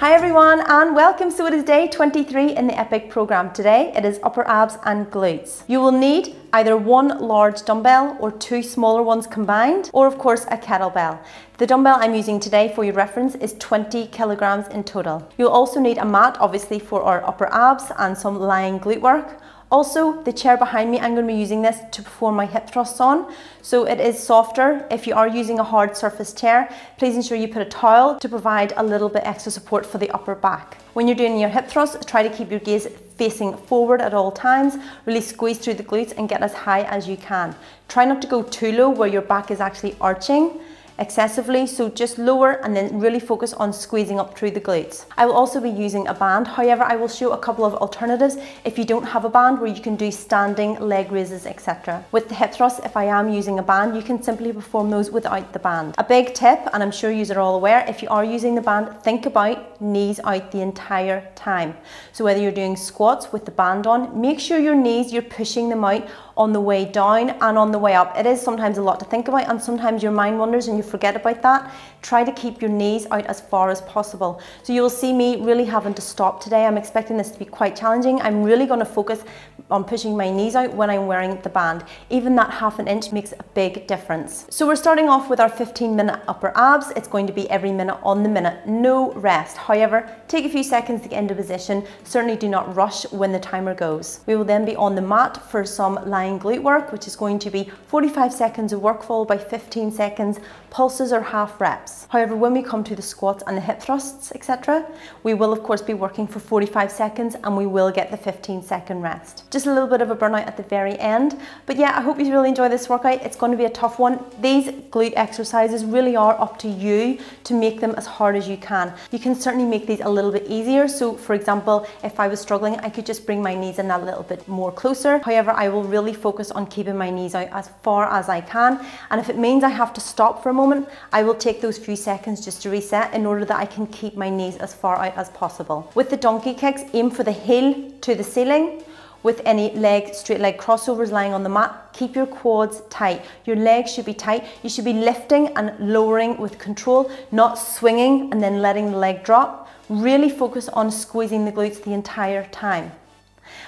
Hi everyone and welcome. So it is day 23 in the EPIC program today. It is upper abs and glutes. You will need either one large dumbbell or two smaller ones combined, or of course a kettlebell. The dumbbell I'm using today for your reference is 20 kilograms in total. You'll also need a mat, obviously, for our upper abs and some lying glute work. Also, the chair behind me, I'm going to be using this to perform my hip thrusts on, so it is softer. If you are using a hard surface chair, please ensure you put a towel to provide a little bit extra support for the upper back. When you're doing your hip thrusts, try to keep your gaze facing forward at all times. Really squeeze through the glutes and get as high as you can. Try not to go too low where your back is actually arching excessively, so just lower and then really focus on squeezing up through the glutes. I will also be using a band. However, I will show a couple of alternatives if you don't have a band, where you can do standing, leg raises, etc. With the hip thrusts, if I am using a band, you can simply perform those without the band. A big tip, and I'm sure you are all aware, if you are using the band, think about knees out the entire time. So whether you're doing squats with the band on, make sure your knees, you're pushing them out on the way down and on the way up. It is sometimes a lot to think about, and sometimes your mind wanders and you forget about that. Try to keep your knees out as far as possible. So you will see me really having to stop today. I'm expecting this to be quite challenging. I'm really going to focus on pushing my knees out when I'm wearing the band. Even that half an inch makes a big difference. So we're starting off with our 15-minute upper abs. It's going to be every minute on the minute, no rest. However, take a few seconds to get into position. Certainly do not rush when the timer goes. We will then be on the mat for some lying glute work, which is going to be 45 seconds of work followed by 15 seconds pulses or half reps. However, when we come to the squats and the hip thrusts, etc., we will of course be working for 45 seconds and we will get the 15-second rest. Just a little bit of a burnout at the very end, but yeah, I hope you really enjoy this workout. It's going to be a tough one. These glute exercises really are up to you to make them as hard as you can. You can certainly make these a little bit easier. So for example, if I was struggling, I could just bring my knees in a little bit more closer. However, I will really focus on keeping my knees out as far as I can, and if it means I have to stop for a moment, I will take those few seconds just to reset in order that I can keep my knees as far out as possible. With the donkey kicks, aim for the heel to the ceiling. With any leg, straight leg crossovers lying on the mat, keep your quads tight. Your legs should be tight. You should be lifting and lowering with control, not swinging and then letting the leg drop. Really focus on squeezing the glutes the entire time.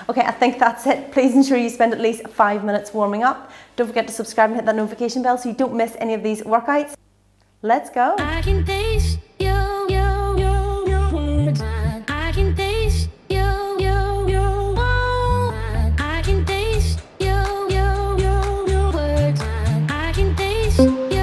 Okay, I think that's it. Please ensure you spend at least 5 minutes warming up. Don't forget to subscribe and hit that notification bell so you don't miss any of these workouts. Let's go. I can taste your words. I can taste your words. I can taste your words. I can taste your words.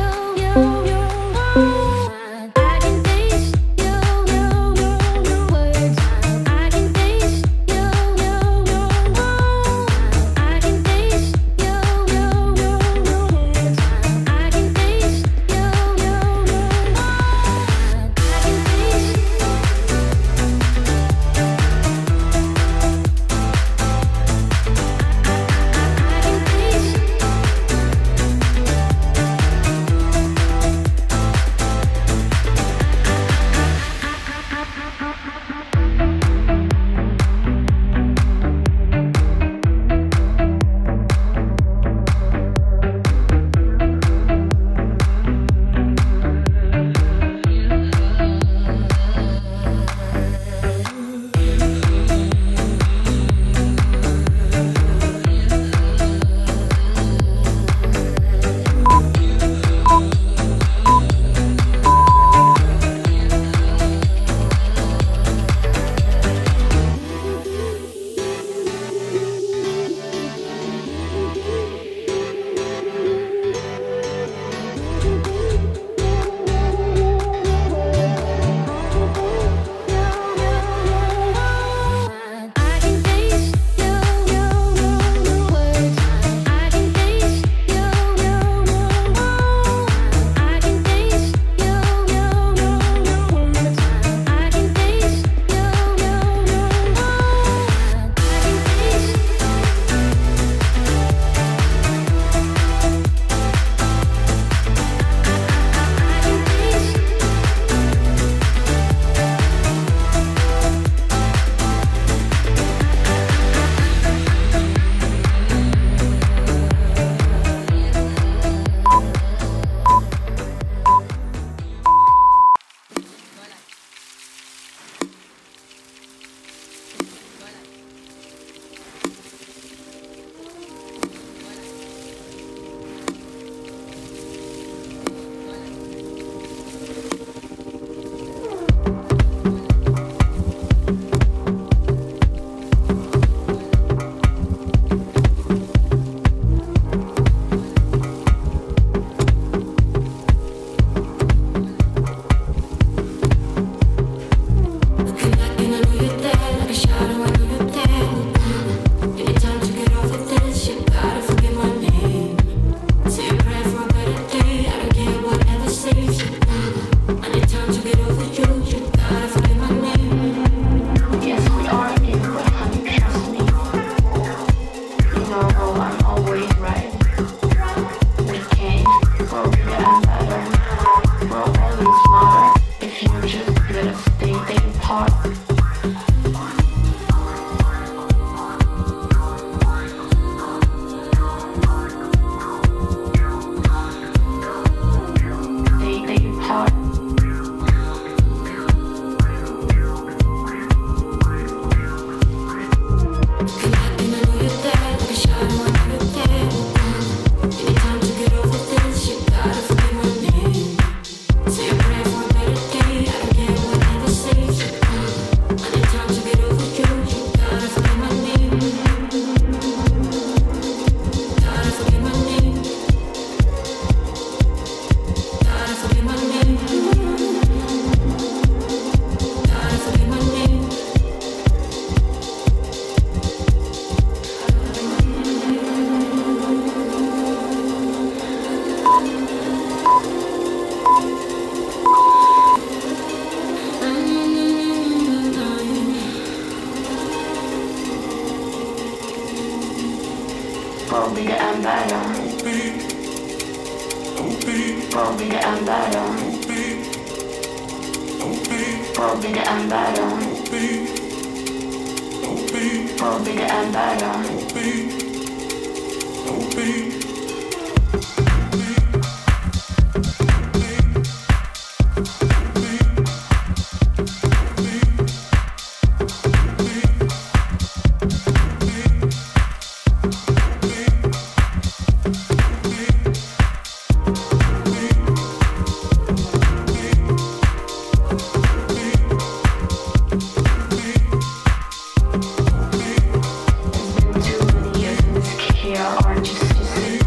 Oranges to see.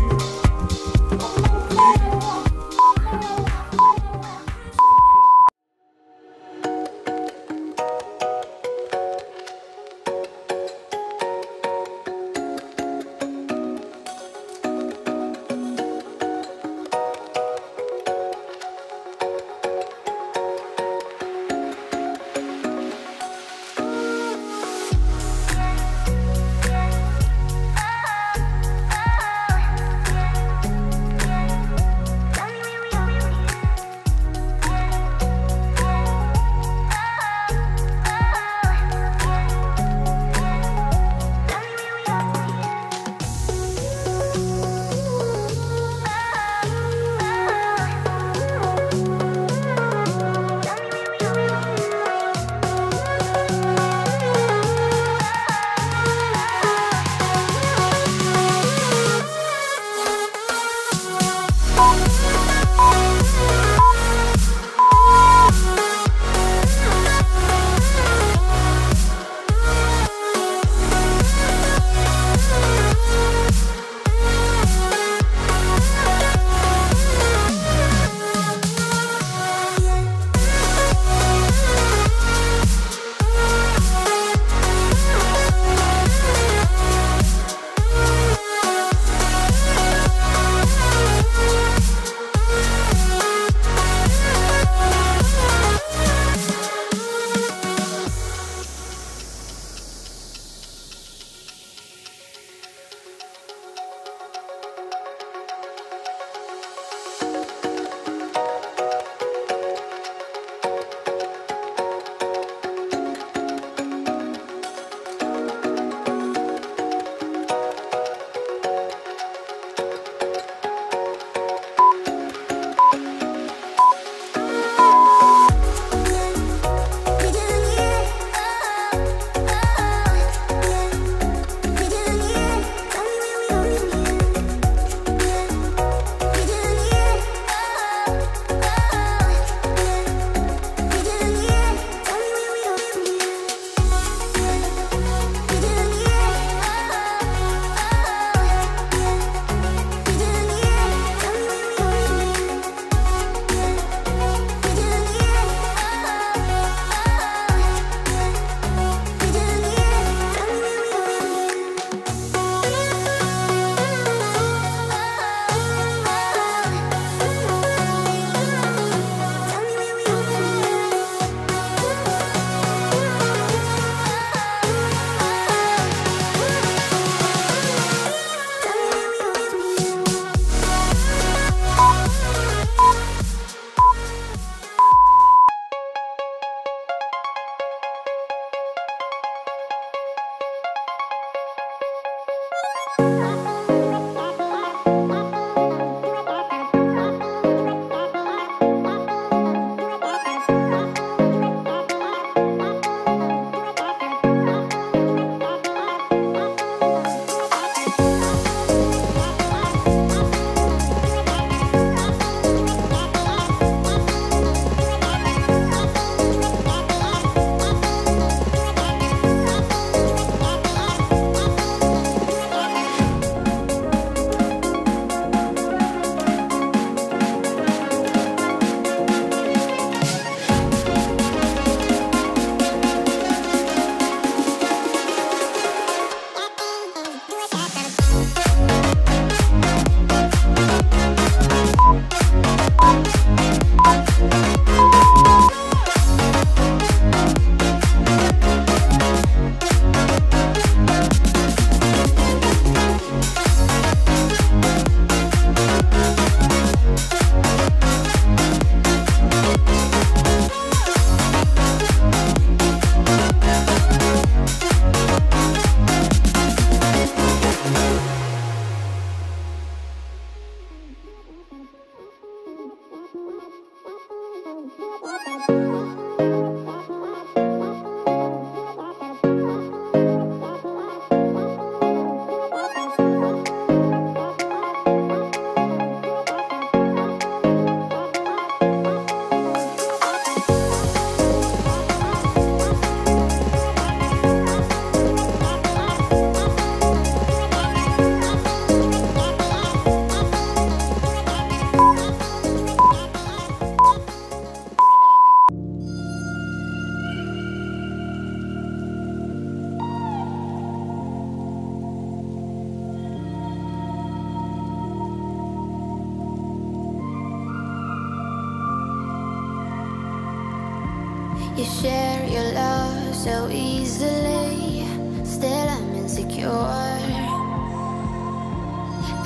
You share your love so easily. Still I'm insecure.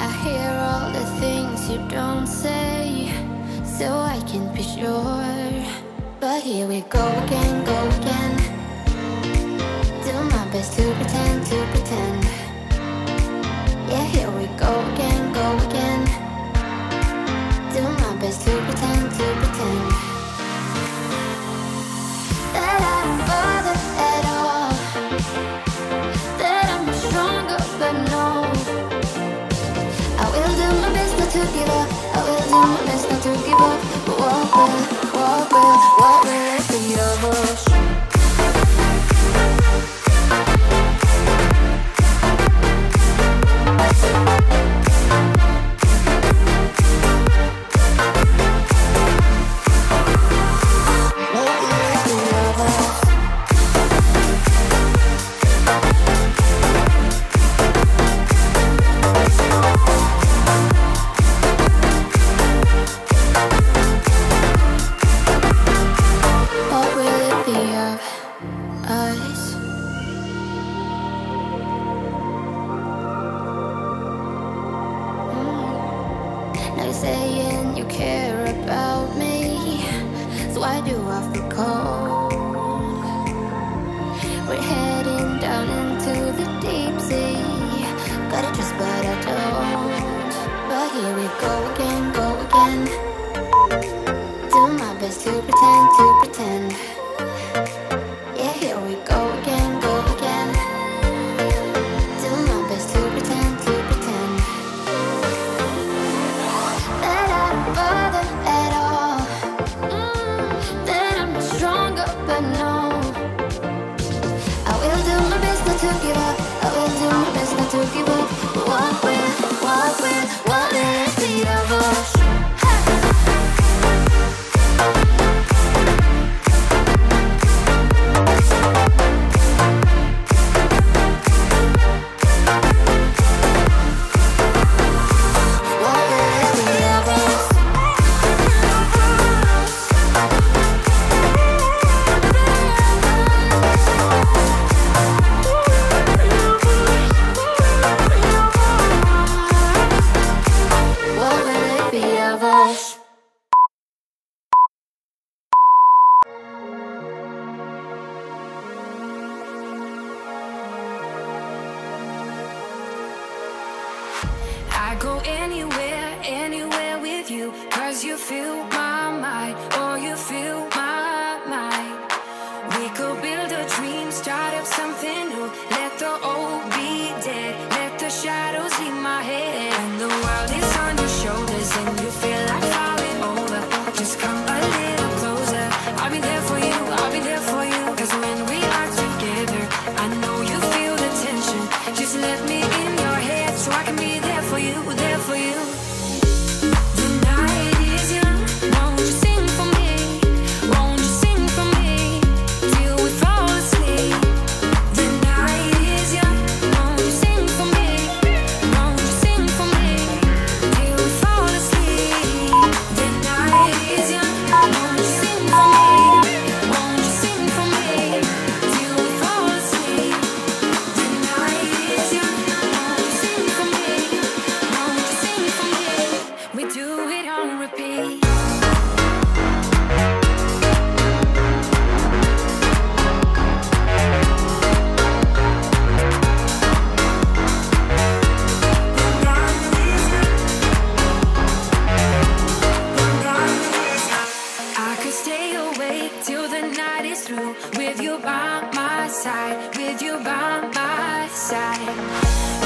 I hear all the things you don't say, so I can be sure. But here we go again Do my best to pretend Yeah, here we go again Do my best to pretend That I don't bother at all That I'm stronger, but no I will do my best not to give up I will do my best not to give up But what will it be of us?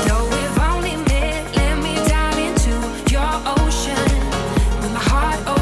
Though we've only met, let me dive into your ocean with my heart open.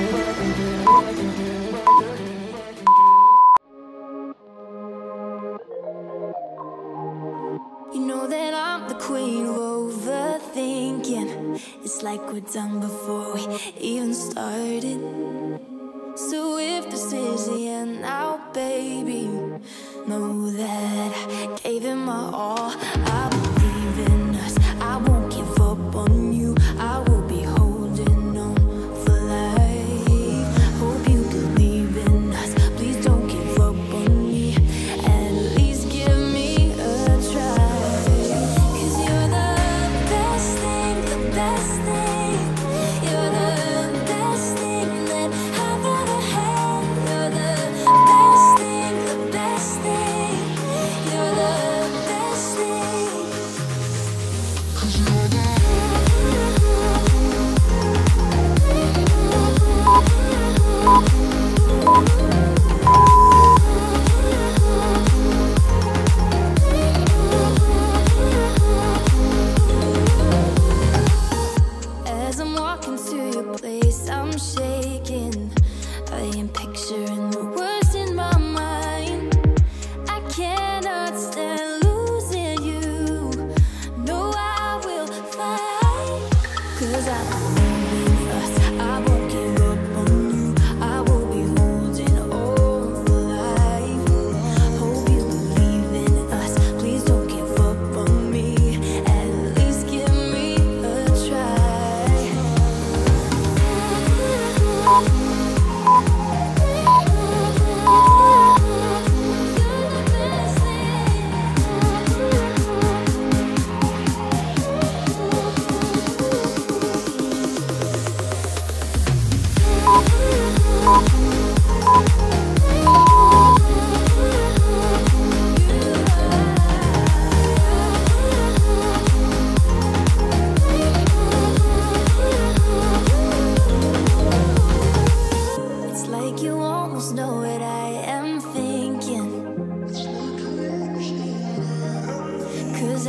You know that I'm the queen of overthinking. It's like we're done before we even started. So if this is the end now, baby, know that I gave it my all. I believe in us, I won't give up on you. I will be holding on for life. Hope you believe in us, please don't give up on me. At least give me a try. 'Cause you're the best thing, the best thing.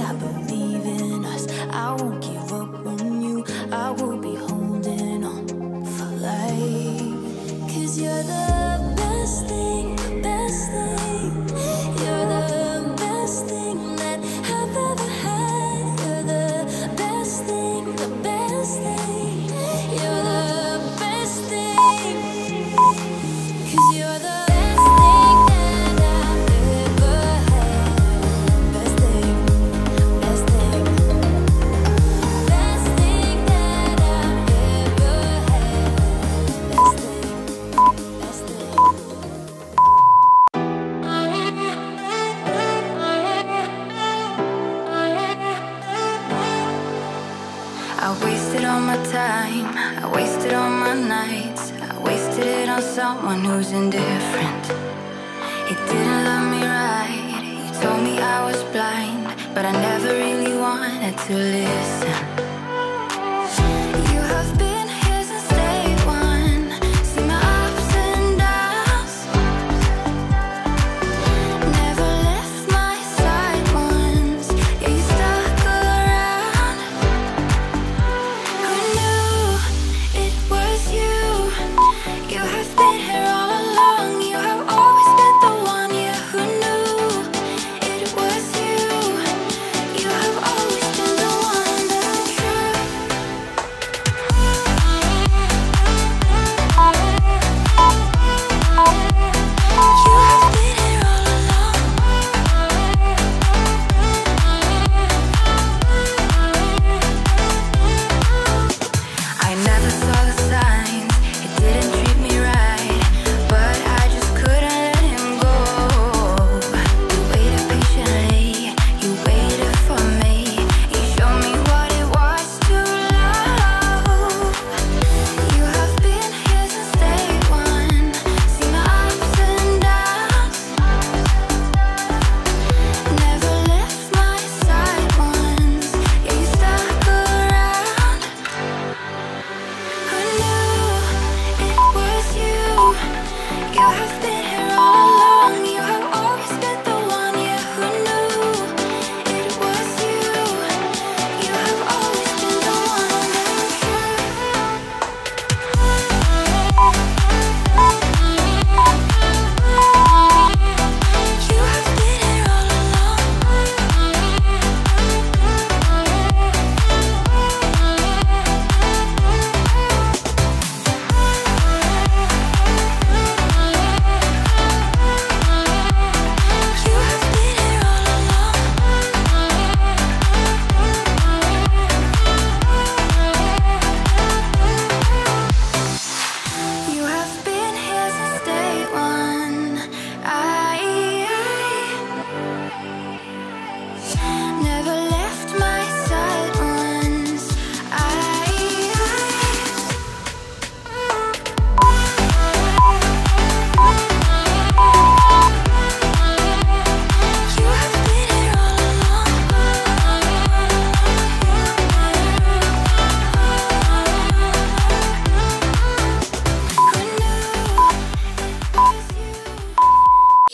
I believe in us, I won't give up on you. I will be holding on for life. 'Cause you're the best thing, the best thing. You're the best thing that I've ever had. You're the best thing, the best thing. You're the best thing. 'Cause you're the I wasted all my nights. I wasted it on someone who's indifferent. It didn't love me right. You told me I was blind, but I never really wanted to listen.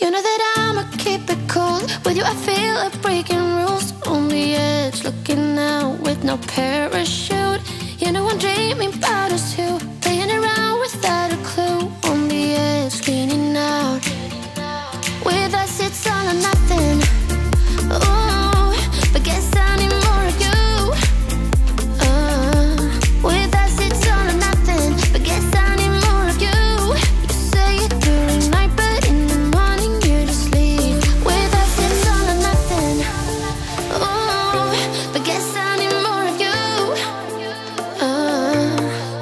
You know that I'ma keep it cool. With you I feel like breaking rules. On the edge, looking out with no parachute. You know I'm dreaming about us two, playing around without a clue. On the edge, leaning out. With us it's all or nothing. Ooh, but guess I need more of you. With us it's all or nothing. But guess I need more of you. You say it during the night, but in the morning you just leave. With us it's all or nothing. Ooh, but guess I need more of you.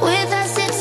With us it's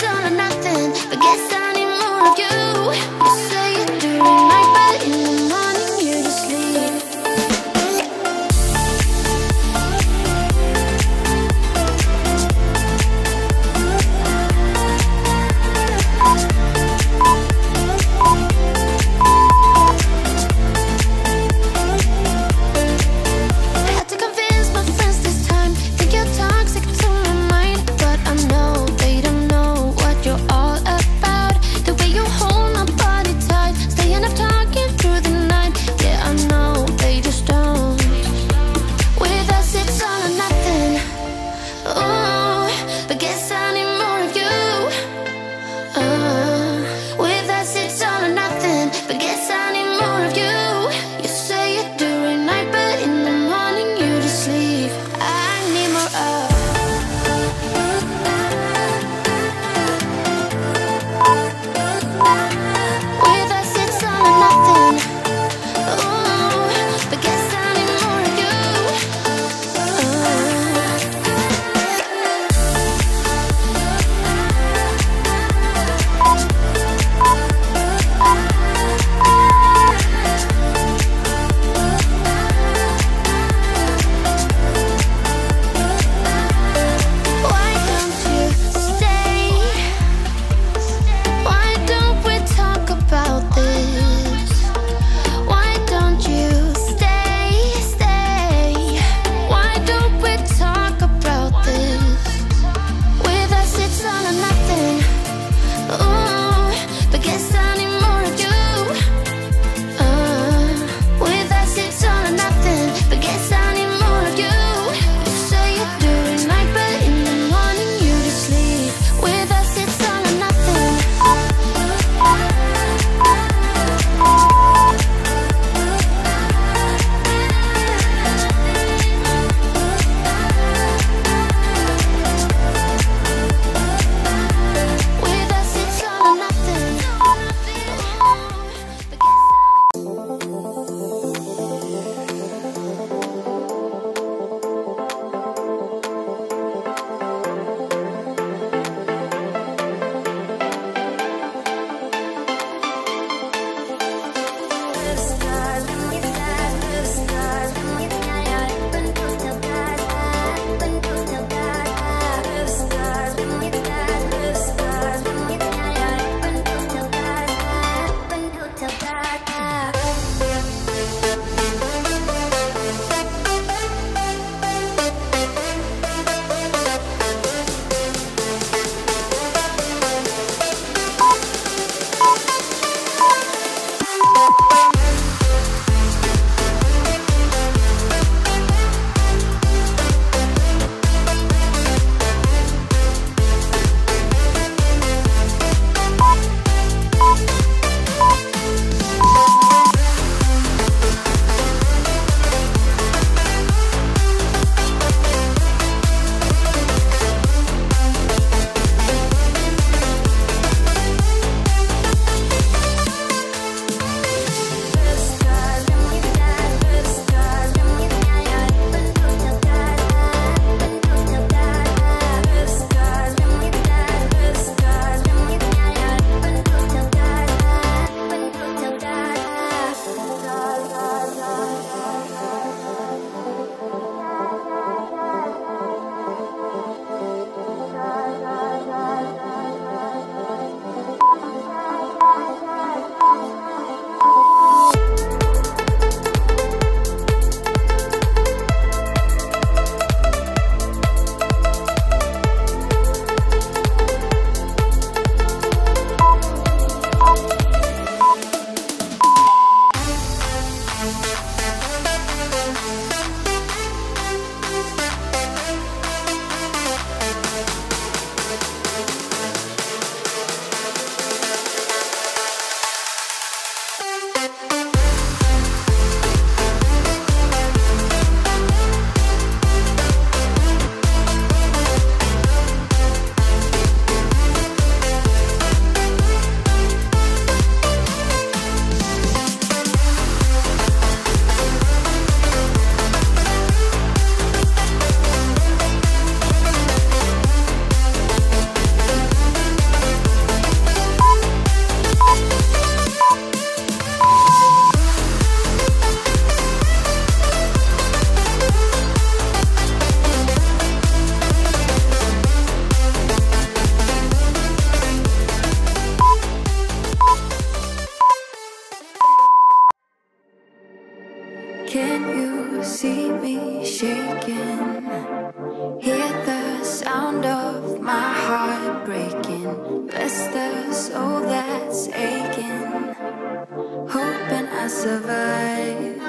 survive.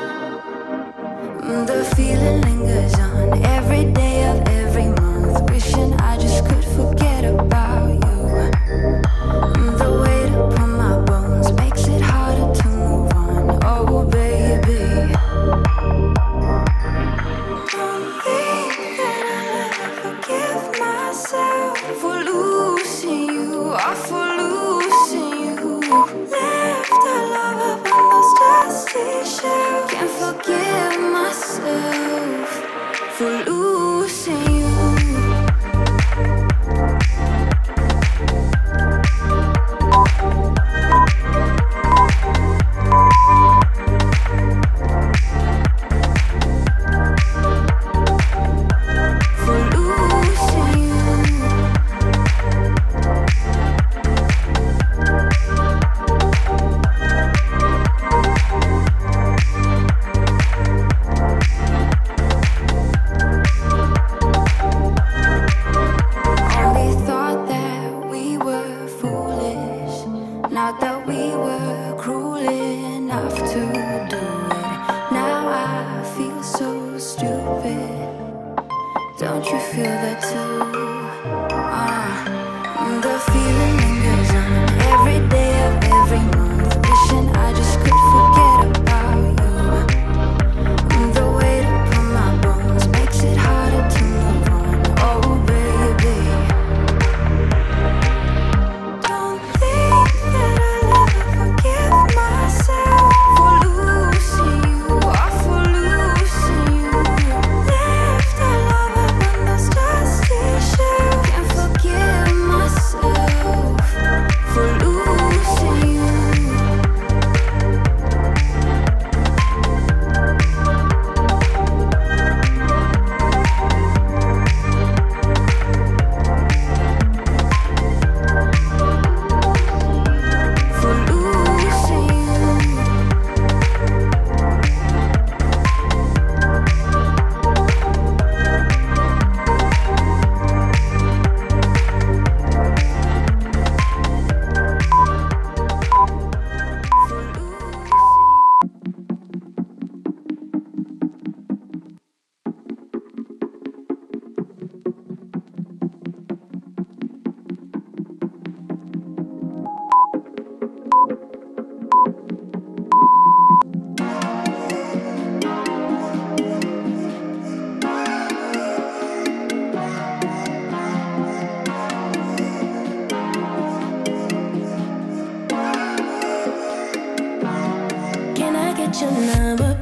The feeling lingers on every day of every month, wishing I just could forget about you. The weight upon my bones makes it harder to move on. Oh baby, don't think that I'll ever forgive myself for losing you, or for losing you. Left our love up on those dusty shelves. Can't forgive myself for losing you. Your number.